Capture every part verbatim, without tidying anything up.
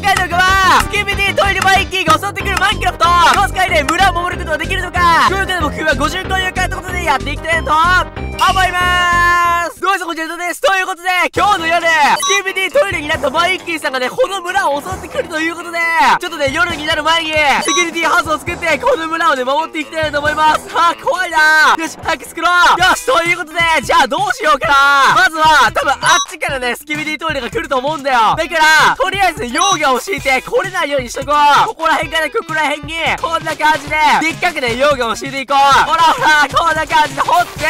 今回の動画はスキビディトイレバイキーが襲ってくるマインクラフトの世界で村を守ることができるのか。今回の目標はごじゅっこ入会ということでやっていきたいと思いまーす。どうぞこちらです。ということで今日の夜スキビディトイレになったマイッキーさんがねこの村を襲ってくるということで、ちょっとね夜になる前にセキュリティハウスを作ってこの村をね守っていきたいと思います。あー怖いなー。よし早く作ろう。よしということでじゃあどうしようかな。まずは多分あっちからねスキビディトイレが来ると思うんだよ。だからとりあえず用具を敷いて来れないようにしとこう。ここら辺からここら辺にこんな感じででっかくね用具を敷いていこう。ほらほらこんな感じで掘って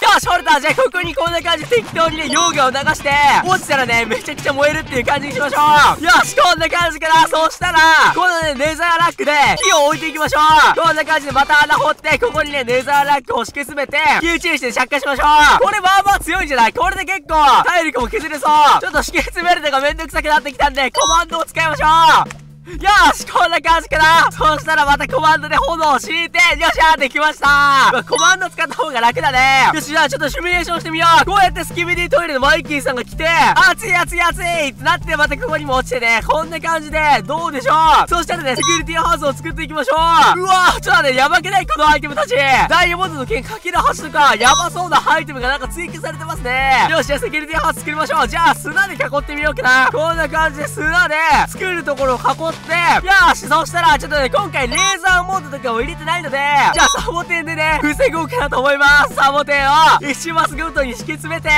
よし、ホルター、じゃあここにこんな感じで適当にね、溶岩を流して、落ちたらね、めちゃくちゃ燃えるっていう感じにしましょう。よし、こんな感じかな。そしたら、このね、ネザーラックで、火を置いていきましょう。こんな感じでまた穴掘って、ここにね、ネザーラックを敷き詰めて、火打ちにして着火しましょう。これまあまあ強いんじゃない？これで結構、体力も削れそう。ちょっと敷き詰めるのがめんどくさくなってきたんで、コマンドを使いましょう。よしこんな感じかな。そしたらまたコマンドで炎を敷いて、よっしゃーできましたー。まあ、コマンド使った方が楽だね。よし、じゃあちょっとシミュレーションしてみよう。こうやってスキビディトイレのマイキーさんが来て、熱い熱い熱いってなって、またここにも落ちてね、こんな感じで、どうでしょう。そしたらね、セキュリティハウスを作っていきましょう。うわー、ちょっとね、やばくないこのアイテムたち。ダイヤモンドの剣かける橋とか、やばそうなアイテムがなんか追求されてますね。よし、じゃあセキュリティハウス作りましょう。じゃあ砂で囲ってみようかな。こんな感じで砂で、作るところを囲って、よし、そしたら、ちょっとね、今回、レーザーモードとかを入れてないので、じゃあ、サボテンでね、防ごうかなと思います。サボテンを、いちマスごとに敷き詰めて、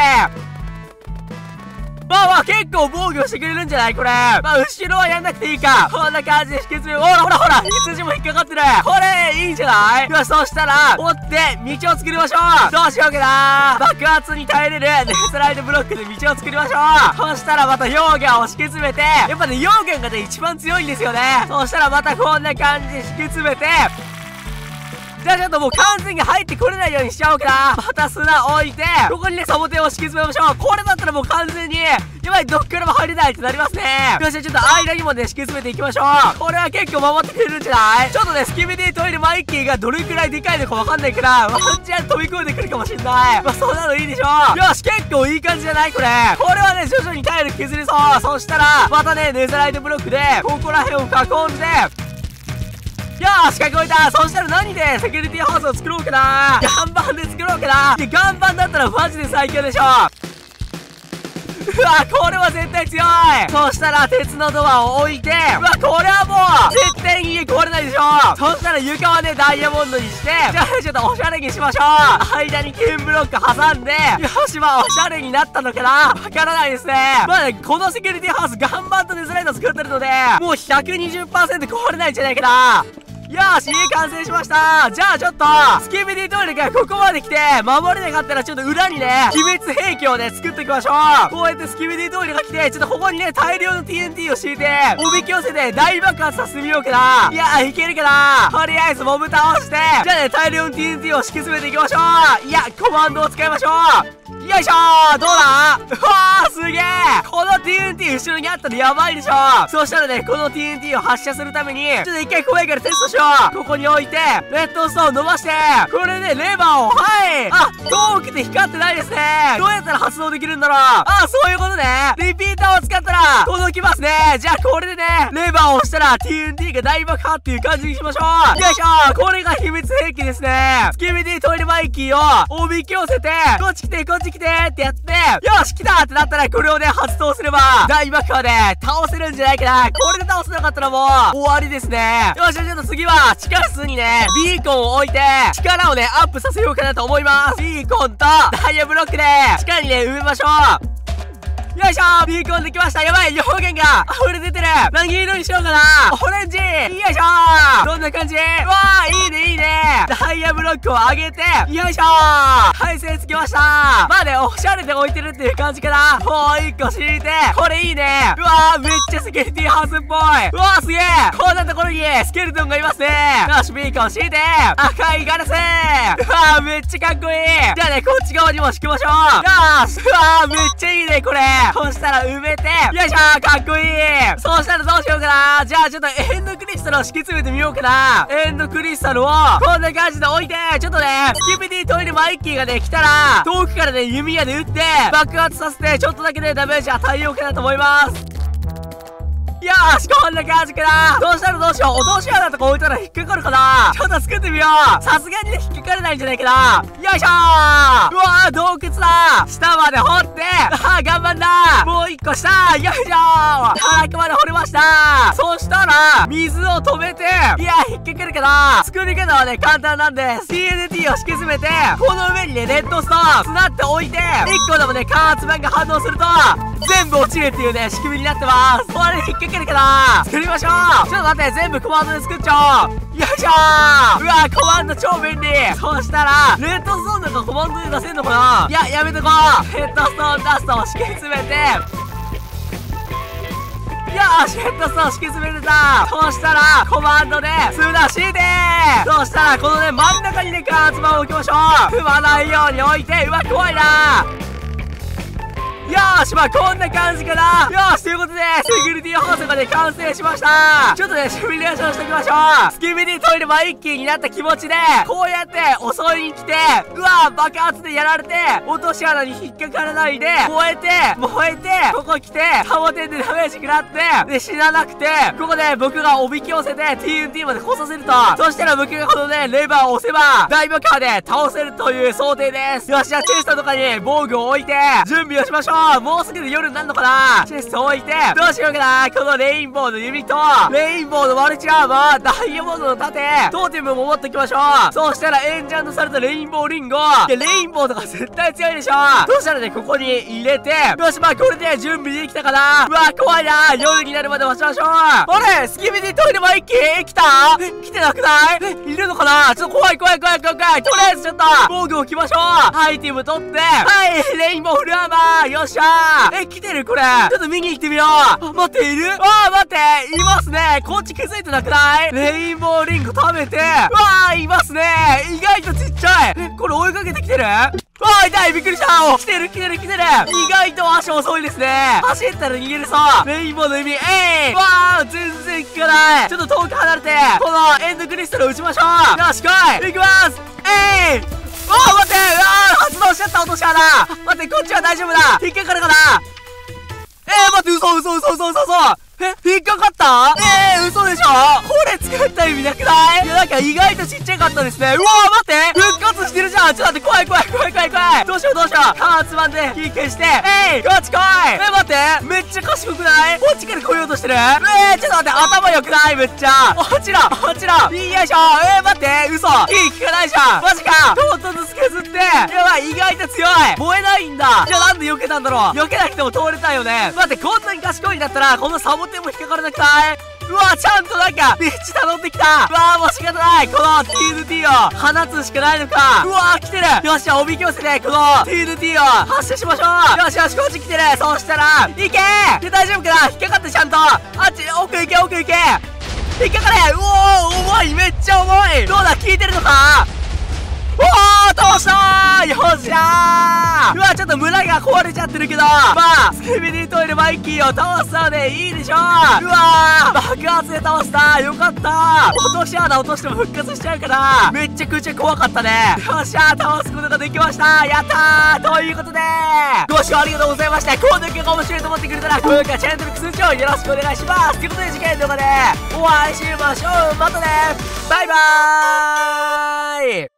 まあまあ、結構防御してくれるんじゃないこれ。まあ、後ろはやんなくていいか。こんな感じで敷き詰め、ほらほらほら、羊も引っかかってる。これ、いいんじゃない？よし、そしたら、折って、道を作りましょう。どうしようかな。爆発に耐えれる、ね、スライドブロックで道を作りましょう。そしたら、また溶岩を敷き詰めて、やっぱね、溶岩がね、一番強いんですよね。そしたら、またこんな感じで敷き詰めて、じゃあちょっともう完全に入ってこれないようにしちゃおうかな。また砂置いて、ここにね、サボテンを敷き詰めましょう。これだったらもう完全に、やばい、どっからも入れないってなりますね。よし、ちょっと間にもね、敷き詰めていきましょう。これは結構守ってくれるんじゃない？ちょっとね、スキビディトイレマイキーがどれくらいでかいのかわかんないから、ワンチャン飛び込んでくるかもしんない。まあ、そんなのいいでしょう。よし、結構いい感じじゃないこれ。これはね、徐々に体力削れそう。そしたら、またね、ネザライトブロックで、ここら辺を囲んで、よーし、書き終えた。そしたら何でセキュリティハウスを作ろうかな。岩盤で作ろうかな。で、岩盤だったらマジで最強でしょ。うわ、これは絶対強い。そしたら鉄のドアを置いて、うわ、これはもう絶対に家壊れないでしょ。そしたら床はね、ダイヤモンドにして、じゃあちょっとおしゃれにしましょう。間に剣ブロック挟んで、よし、まあおしゃれになったのかな、わからないですね。まあね、このセキュリティハウス岩盤とデザインを作ってるので、もう ひゃくにじゅっパーセント 壊れないんじゃないかな。よーし、家完成しました。じゃあちょっとスキビディトイレがここまで来て守れなかったら、ちょっと裏にね、秘密兵器をね、作っていきましょう。こうやってスキビディトイレが来て、ちょっとここにね、大量の ティーエヌティー を敷いておびき寄せて大爆発させてみようかな。いやー、いけるかな。とりあえずモブ倒して、じゃあね、大量の ティーエヌティー を敷き詰めていきましょう。いや、コマンドを使いましょう。よいしょー。どうだ？うわー、すげー。この ティーエヌティー 後ろにあったのやばいでしょ。そしたらね、この ティーエヌティー を発射するために、ちょっと一回怖いからテストしよう。ここに置いて、レッドストーンを伸ばして、これでレバーを、はい、あ、遠くて光ってないですね。どうやったら発動できるんだろう。あ、そういうことね。リピーターを使ったら届きますね。じゃあこれでね、レバーを押したら ティーエヌティー が大爆破っていう感じにしましょう。よいしょー。これが秘密兵器ですね。スキビディトイレマイキーをおびき寄せて、こっち来てこっち来てってやって、よし来たってなったら、これをね、発動すれば大爆破で倒せるんじゃないかな。これで倒せなかったらもう終わりですね。よし、ちょっと次は地下室にね、ビーコンを置いて、力をね、アップさせようかなと思います。ビーコンと、ダイヤブロックで、地下にね、埋めましょう。よいしょー。ビーコンできました。やばい、表現が溢れ出てる。何色にしようかな。オレンジ。よいしょー。どんな感じ？うわー、いいね、いいね。ダイヤブロックを上げて、よいしょー。配線つきました。まあね、おしゃれで置いてるっていう感じかな。もう一個敷いて、これいいね。うわー、めっちゃセキュリティハウスっぽい。うわー、すげー。こんなところにスケルトンがいますね。よし、ビーコン敷いて、赤いガラス。うわー、めっちゃかっこいい。じゃあね、こっち側にも敷きましょう。よし。うわー、めっちゃいいね、これ。そしたら埋めて、よいしょー、かっこいい。そうしたらどうしようかな。じゃあちょっとエンドクリスタルを敷き詰めてみようかな。エンドクリスタルをこんな感じで置いて、ちょっとね、スキビディトイレマイキーがね、来たら遠くからね、弓矢で撃って爆発させて、ちょっとだけね、ダメージ与えようかなと思います。ーし、こんな感じかな。どうしたらどうしよう。落とし穴とか置いたら引っかかるかな。ちょっと作ってみよう。さすがにね、引っかかれないんじゃないかな。よいしょー。うわー、洞窟だ。下まで掘って。あー、頑張んな。もう一個下。よいしょー。あー、ここまで掘れました。そしたら、水を止めて。いや、引っかかるかな。作り方はね、簡単なんです。ティーエヌティー を敷き詰めて、この上にね、レッドストーン、スナッと置いて、いっこでもね、加圧板が反応すると、全部落ちるっていうね、仕組みになってます。これ引っ掛けるかな。作りましょう。ちょっと待って、全部コマンドで作っちゃおう。よいしょー。うわー、コマンド超便利。そうしたら、レッドストーンなんかコマンドで出せんのかな。いや、やめとこう。レッドストーン出すと敷き詰めて、よーし、ヘッドストーン敷き詰めてた。そうしたら、コマンドで、素らしいでー。そうしたら、このね、真ん中にね、加圧板を置きましょう。踏まないように置いて、うわ、怖いなー。よーし、まあこんな感じかな。よーし、ということで、セキュリティ放送がね、完成しました。ちょっとね、シミュレーションしておきましょう。スキビリトイレマイッキーになった気持ちで、こうやって襲いに来て、うわー、爆発でやられて、落とし穴に引っかからないで、燃えて、燃えて、ここ来て、サボテンでダメージ食らって、で、死ななくて、ここで僕がおびき寄せて、ティーエヌティー まで来させると、そしたら僕がこのね、レバーを押せば、大爆破で倒せるという想定です。よし、じゃあチェストとかに防具を置いて、準備をしましょう。もうすぐで夜になるのかな。チェスト置いて、どうしようかな。このレインボーの弓と、レインボーのマルチアーマー、ダイヤモンドの盾、トーテムも持っておきましょう。そうしたら、エンチャントされたレインボーリンゴ。で、レインボーとか絶対強いでしょ。そしたらね、ここに入れて、よし、まあこれで準備できたかな。うわ、怖いな。夜になるまで待ちましょう。あれ、スキビディトイレマイッキー来た？来てなくない？いるのかな。ちょっと怖い怖い怖い怖い怖い。とりあえずちょっと、防具置きましょう。アイテム取って、はい、レインボーフルアーマー、よっしゃー。え、来てるこれ。ちょっと見に行ってみよう。待って、いる？あー、待って、いますね。こっち気づいてなくない？レインボーリンゴ食べて、うわー、いますね。意外とちっちゃい。これ追いかけてきてる？あー、痛い、びっくりした。来てる来てる来てる。意外と足遅いですね。走ったら逃げるそう。レインボーの弓、えい、わー、全然効かない。ちょっと遠く離れて、このエンドクリスタルを打ちましょう。よし、来い、いきます。えい、おー、待って、あー、発動しちゃった落とし穴。待って、こっちは大丈夫だ。引っかかるかな。えー、待って、嘘嘘嘘嘘嘘嘘。え、引っかかった？えー、嘘でしょ。これ作った意味なくない？いや、なんか意外とちっちゃかったですね。うわー、待って、復活してるじゃん。ちょっと待って、怖い怖い怖い怖い怖い。どうしようどうしよう。加圧板で火消して、えい、こっち来い。えー、待って、めっちゃ賢くない？こっちから来ようとしてる？えー、ちょっと待って、頭良くない？めっちゃ。落ちろ落ちろ。よいしょ。えー、待って、嘘。火効かないじゃん。マジか。唐突削って、やばい、意外と強い。燃えないんだ。じゃあなんで避けたんだろう。避けなくても通れたよね。待って、こんなに賢いんだったら、このサボテンでも引っかからなくない？うわ、ちゃんとなんか道頼んできた。うわー、もう仕方ない。この ティーエヌティー を放つしかないのか。うわー、来てる。よし、じゃあおびき寄せて、この ティーエヌティー を発射しましょう。よしよし、こっち来てる。そうしたら、いけー。で、大丈夫かな。引っかかってちゃんと。あっち、奥行け奥行け。引っかかれ。うおー、重い、めっちゃ重い。どうだ、効いてるのか。おー、倒したー。よっしゃー。うわ、ちょっと村が壊れちゃってるけど、まあスキビディトイレマイッキーを倒したのでいいでしょう。うわー、爆発で倒した。よかった。落とし穴落としても復活しちゃうから、めっちゃくちゃ怖かったね。よっしゃー、倒すことができました。やったー。ということで、ご視聴ありがとうございました。この動画が面白いと思ってくれたら、高評価、チャンネル登録、通知をよろしくお願いします。ということで、次回の動画でお会いしましょう。またね、バイバーイ。